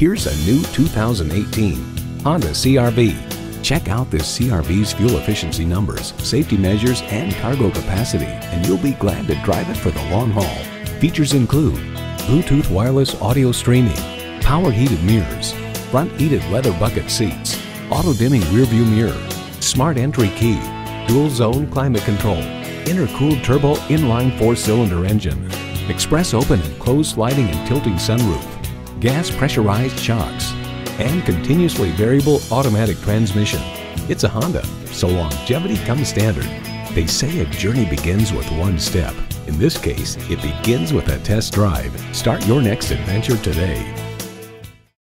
Here's a new 2018 Honda CR-V. Check out this CR-V's fuel efficiency numbers, safety measures, and cargo capacity, and you'll be glad to drive it for the long haul. Features include Bluetooth wireless audio streaming, power heated mirrors, front heated leather bucket seats, auto-dimming rearview mirror, smart entry key, dual zone climate control, intercooled turbo inline 4-cylinder engine, express open and closed sliding and tilting sunroof, gas pressurized shocks, and continuously variable automatic transmission. It's a Honda, so longevity comes standard. They say a journey begins with one step. In this case, it begins with a test drive. Start your next adventure today.